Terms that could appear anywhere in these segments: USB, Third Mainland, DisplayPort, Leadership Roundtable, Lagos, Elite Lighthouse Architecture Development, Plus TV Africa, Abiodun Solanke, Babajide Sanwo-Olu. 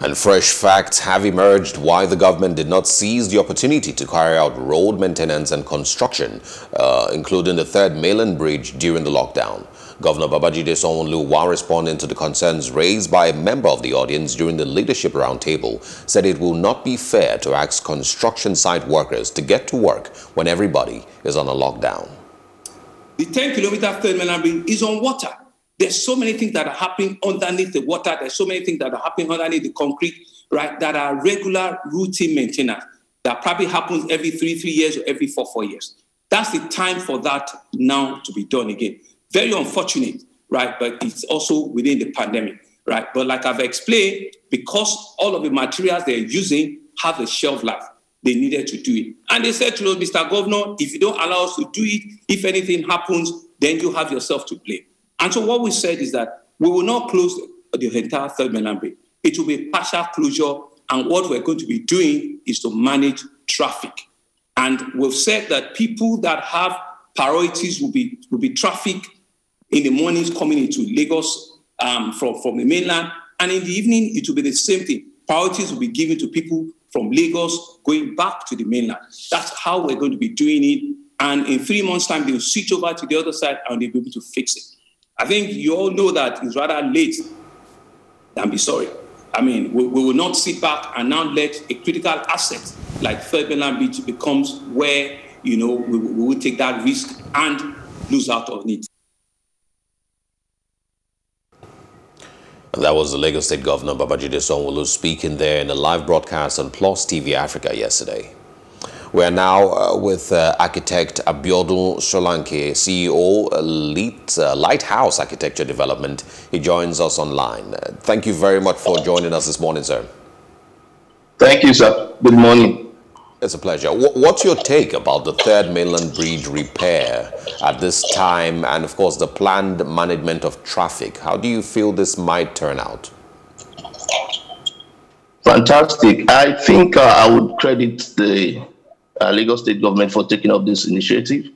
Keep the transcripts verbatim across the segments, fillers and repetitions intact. And fresh facts have emerged why the government did not seize the opportunity to carry out road maintenance and construction, uh, including the Third Mainland Bridge during the lockdown. Governor Babajide Sanwo-Olu, while responding to the concerns raised by a member of the audience during the leadership roundtable, said it will not be fair to ask construction site workers to get to work when everybody is on a lockdown. The ten kilometer Third Mainland Bridge is on water. There's so many things that are happening underneath the water. There's so many things that are happening underneath the concrete, right, that are regular routine maintenance that probably happens every three, three years or every four, four years. That's the time for that now to be done again. Very unfortunate, right, but it's also within the pandemic, right? But like I've explained, because all of the materials they're using have a shelf life, they needed to do it. And they said to us, Mister Governor, if you don't allow us to do it, if anything happens, then you have yourself to blame. And so what we said is that we will not close the entire Third Mainland Bridge. It will be a partial closure, and what we're going to be doing is to manage traffic. And we've said that people that have priorities will be, will be traffic in the mornings coming into Lagos um, from, from the mainland, and in the evening it will be the same thing. Priorities will be given to people from Lagos going back to the mainland. That's how we're going to be doing it, and in three months' time they'll switch over to the other side and they'll be able to fix it. I think you all know that it's rather late than be sorry. I mean, we, we will not sit back and now let a critical asset like Third Mainland Bridge becomes where, you know, we, we will take that risk and lose out on it. And that was the Lagos State Governor Babajide Sanwo-Olu speaking there in a live broadcast on Plus T V Africa yesterday. We are now uh, with uh, architect Abiodun Solanke, C E O, Elite uh, Lighthouse Architecture Development. He joins us online. Uh, thank you very much for joining us this morning, sir. Thank you, sir. Good morning. It's a pleasure. W what's your take about the Third Mainland Bridge repair at this time and, of course, the planned management of traffic? How do you feel this might turn out? Fantastic. I think uh, I would credit the Uh, Lagos State government for taking up this initiative,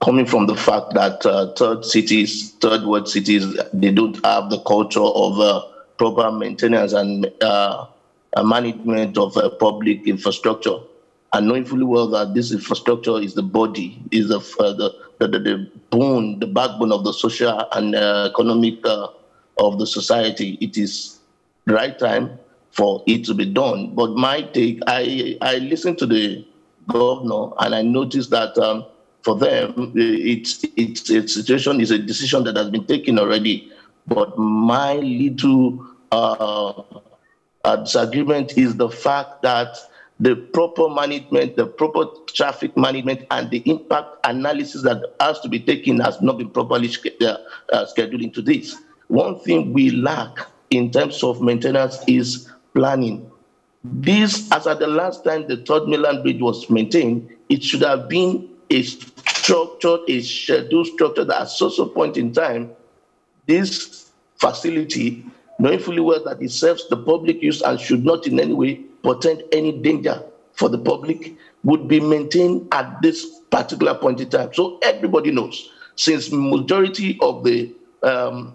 coming from the fact that uh, third cities, third world cities, they don't have the culture of uh, proper maintenance and uh, management of uh, public infrastructure, and knowing fully well that this infrastructure is the body, is the uh, the, the, the the bone, the backbone of the social and uh, economic uh, of the society. It is the right time for it to be done. But my take, I I listened to the governor, and I noticed that um, for them, it's it's a situation, is a decision that has been taken already. But my little uh, uh, disagreement is the fact that the proper management, the proper traffic management, and the impact analysis that has to be taken has not been properly uh, uh, scheduled into this. One thing we lack in terms of maintenance is planning. This, as at the last time the Third Mainland Bridge was maintained, it should have been a structure, a scheduled structure that at such a point in time, this facility, knowing fully well that it serves the public use and should not in any way portend any danger for the public, would be maintained at this particular point in time. So everybody knows, since majority of the um,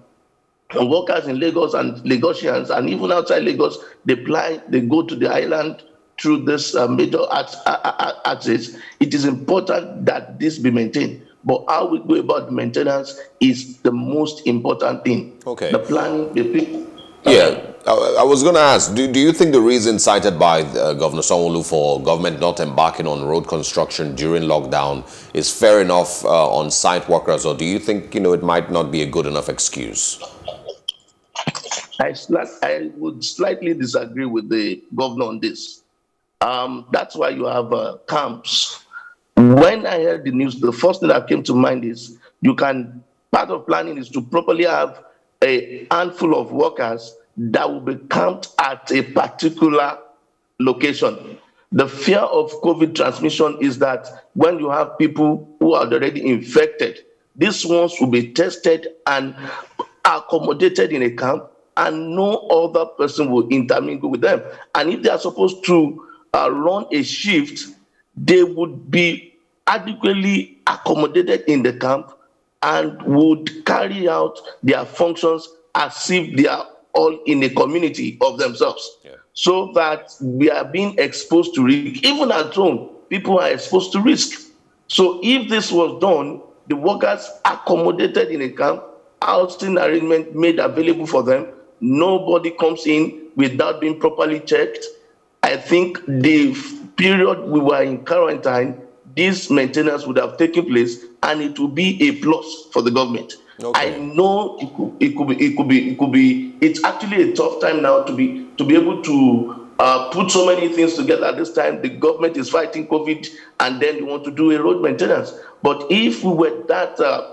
And workers in Lagos and Lagosians, and even outside Lagos, they fly, they go to the island through this uh, major axis. It is important that this be maintained. But how we go about maintenance is the most important thing. Okay. The planning, the people. Yeah, I, I was going to ask, do, do you think the reason cited by uh, Governor Sanwo-Olu for government not embarking on road construction during lockdown is fair enough uh, on site workers, or do you think, you know, it might not be a good enough excuse? I, I would slightly disagree with the governor on this. Um, that's why you have uh, camps. When I heard the news, the first thing that came to mind is you can, part of planning is to properly have a handful of workers that will be camped at a particular location. The fear of COVID transmission is that when you have people who are already infected, these ones will be tested and accommodated in a camp, and no other person will intermingle with them. And if they are supposed to uh, run a shift, they would be adequately accommodated in the camp and would carry out their functions as if they are all in a community of themselves, yeah. so that we are being exposed to risk. Even at home, people are exposed to risk. So if this was done, the workers accommodated in a camp, housing arrangement made available for them, nobody comes in without being properly checked. I think the period we were in quarantine, this maintenance would have taken place, and it will be a plus for the government. Okay. I know it could, it could be, it could be, it could be. It's actually a tough time now to be to be able to uh, put so many things together at this time. The government is fighting COVID, and then you want to do a road maintenance. But if we were that uh,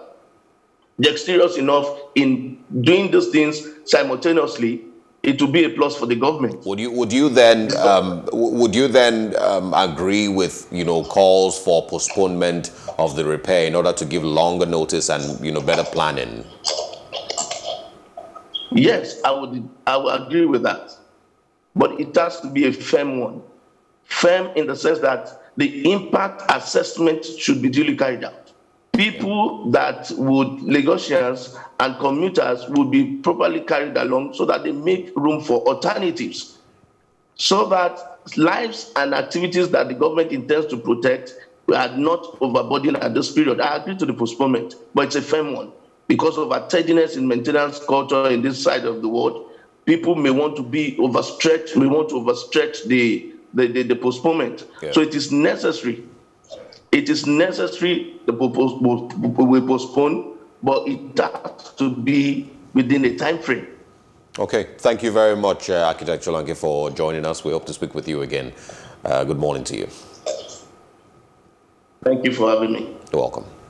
dexterous enough in doing these things simultaneously, it would be a plus for the government. Would you would you then um, would you then um, agree with you know calls for postponement of the repair in order to give longer notice and you know better planning? Yes, I would. I would agree with that, but it has to be a firm one, firm in the sense that the impact assessment should be duly carried out. People that would, Lagosians and commuters would be properly carried along so that they make room for alternatives, so that lives and activities that the government intends to protect are not overburdened at this period. I agree to the postponement, but it's a firm one. Because of our tardiness in maintenance culture in this side of the world, people may want to be overstretched, may want to overstretch the, the, the, the postponement. Yeah. So it is necessary. It is necessary to postpone, but it has to be within a time frame. Okay. Thank you very much, uh, Architect Solanke, for joining us. We hope to speak with you again. Uh, good morning to you. Thank you for having me. You're welcome.